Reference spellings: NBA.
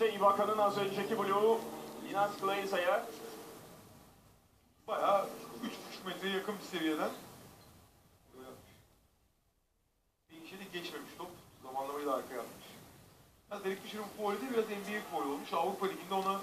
İşte Ibaka'nın az önceki bloğu Linas Glaza'ya bayağı 3,5 metreye yakın bir seviyeden bir işe de geçmemiş top. Zamanlamayı da arkaya atmış. Biraz Derek Fisher'ın fuarı değil, biraz NBA fuarı olmuş. Avrupa Ligi'nde ona